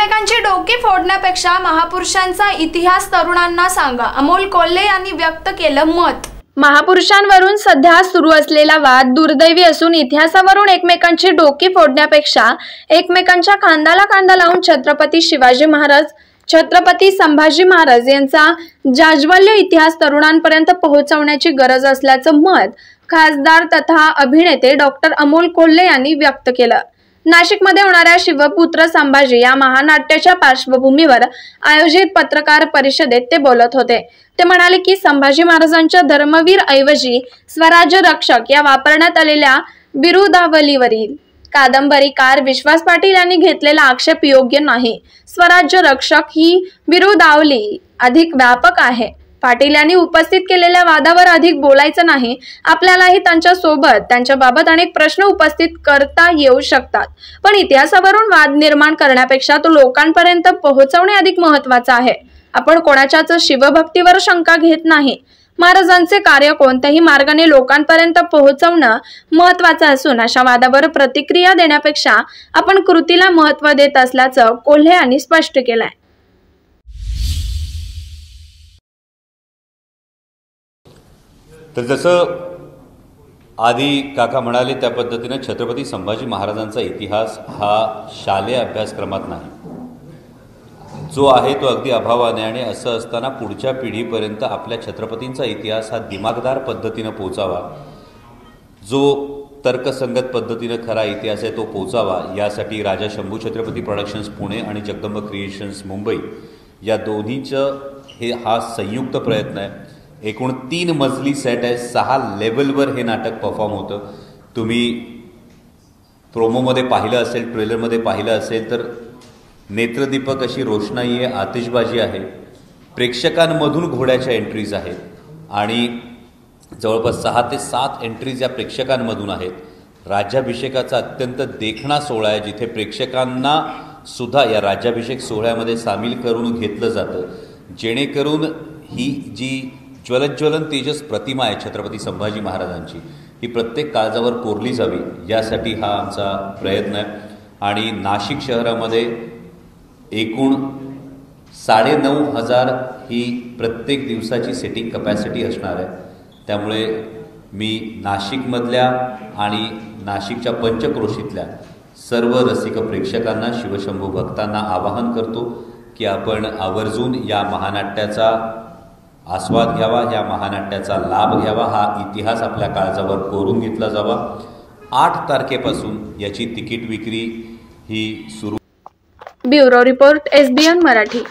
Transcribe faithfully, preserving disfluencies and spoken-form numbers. एकमेकांचे डोके फोडण्यापेक्षा महापुरुषांचा इतिहास तरुणांना सांगा, अमोल कोल्हे यांनी व्यक्त केलं मत। महापुरुषांवरून सध्या सुरू असलेला वाद दुर्दैवी असून इतिहासावरून एकमेकांची डोके फोडण्यापेक्षा एकमेकांच्या खांद्याला खांदा लावून छत्रपती शिवाजी महाराज, छत्रपती संभाजी महाराज यांचा जाज्वल्य इतिहास तरुणांपर्यंत पोहोचवण्याची गरज असल्याचं मत खासदार तथा अभिनेते डॉक्टर अमोल कोल्हे यांनी व्यक्त केलं। नाशिकमध्ये होणाऱ्या शिवपुत्र संभाजी या महानाट्याच्या पार्श्वभूमीवर आयोजित पत्रकार परिषदेत ते बोलत होते। ते म्हणाले की संभाजी महाराजांच्या धर्मवीर ऐवजी स्वराज्य रक्षक या वापरण्यात आलेल्या बिरुदावलीवरील कादंबरीकार विश्वास पाटील यांनी घेतलेला आक्षेप योग्य नाही। स्वराज्य रक्षक ही बिरुदावली अधिक व्यापक आहे। पाटील यांनी उपस्थित केलेल्या वादावर अधिक बोलायचं नाही। आपल्यालाही त्यांच्या सोबत त्यांच्या बाबत अनेक प्रश्न उपस्थित करता येऊ शकतात, पण इतिहासावरून वाद निर्माण करण्यापेक्षा तो लोकांपर्यंत पोहोचवणे अधिक महत्त्वाचं आहे। आपण कोणाच्याच शिवभक्तीवर शंका घेत नाही। महाराजांचे कार्य कोणत्याही मार्गाने लोकांपर्यंत पोहोचवणं महत्त्वाचं असून अशा वादावर प्रतिक्रिया देण्यापेक्षा आपण कृतीला महत्त्व देत असल्याचं कोल्हे यांनी स्पष्ट केलंय। तर जसं आधी काका म्हणाले त्या पद्धतीने छत्रपती संभाजी महाराजांचा इतिहास हा शालेय अभ्यासक्रमात नाही, जो आहे तो अगदी अभावाने, आणि असं असताना पुढच्या पिढीपर्यंत आपल्या छत्रपतींचा इतिहास हा दिमागदार पद्धतीनं पोचावा, जो तर्कसंगत पद्धतीनं खरा इतिहास आहे तो पोचावा, यासाठी राजा शंभू छत्रपती प्रॉडक्शन्स पुणे आणि जगदंब क्रिएशन्स मुंबई या दोन्हीचं हे हा संयुक्त प्रयत्न आहे। एकूण तीन मजली सेट आहे, सहा लेवलवर हे नाटक परफॉर्म होतं। तुम्ही प्रोमोमध्ये पाहिलं असेल, ट्रेलरमध्ये पाहिलं असेल तर नेत्रदीपक अशी रोषणाई आहे, आतिषबाजी आहे, प्रेक्षकांमधून घोड्याच्या एंट्रीज आहेत आणि जवळपास सहा ते सात एंट्रीज या प्रेक्षकांमधून आहेत। राज्याभिषेकाचा अत्यंत देखणा सोहळा आहे, जिथे प्रेक्षकांना सुद्धा या राज्याभिषेक सोहळ्यामध्ये सामील करून घेतलं जातं, जेणेकरून ही जी ज्वलज्वलन तेजस प्रतिमा आहे छत्रपती संभाजी महाराजांची, ही प्रत्येक काळजावर कोरली जावी यासाठी हा आमचा प्रयत्न आहे। आणि नाशिक शहरामध्ये एकूण साडे नऊ हजार ही प्रत्येक दिवसाची सेटिंग कपॅसिटी असणार आहे, त्यामुळे मी नाशिकमधल्या आणि नाशिकच्या पंचक्रोशीतल्या सर्व रसिक प्रेक्षकांना, शिवशंभू भक्तांना आवाहन करतो की आपण आवर्जून या महानाट्याचा आस्वाद घ्यावा, या महानाट्याचा लाभ घ्यावा, हा इतिहास आपल्या काळजावर कोरून घेतला जावा। आठ तारखेपासून याची तिकीट विक्री ही सुरू। Bureau report SBN Marathi.